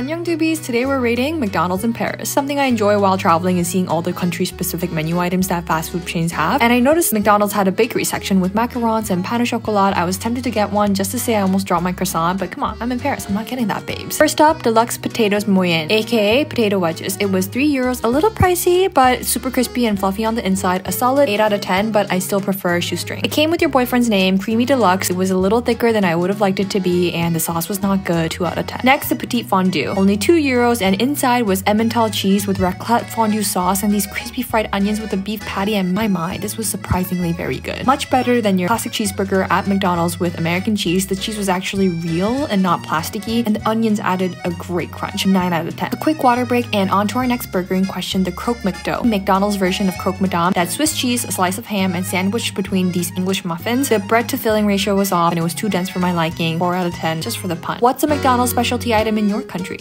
Annyeong doobies! Today we're rating McDonald's in Paris. Something I enjoy while traveling is seeing all the country-specific menu items that fast food chains have. And I noticed McDonald's had a bakery section with macarons and pain au chocolat. I was tempted to get one just to say I almost dropped my croissant, but come on, I'm in Paris. I'm not getting that, babes. First up, deluxe potatoes moyenne, aka potato wedges. It was €3, a little pricey, but super crispy and fluffy on the inside. A solid 8 out of 10, but I still prefer shoestring. It came with your boyfriend's name, creamy deluxe. It was a little thicker than I would have liked it to be, and the sauce was not good. 2 out of 10. Next, the petite fondue. Only €2, and inside was Emmental cheese with raclette fondue sauce and these crispy fried onions with a beef patty, and my, this was surprisingly very good. Much better than your classic cheeseburger at McDonald's with American cheese. The cheese was actually real and not plasticky, and the onions added a great crunch. 9 out of 10. A quick water break and on to our next burger in question, the Croque McDo. McDonald's version of Croque Madame. That Swiss cheese, a slice of ham, and sandwiched between these English muffins. The bread to filling ratio was off and it was too dense for my liking. 4 out of 10 just for the pun. What's a McDonald's specialty item in your country?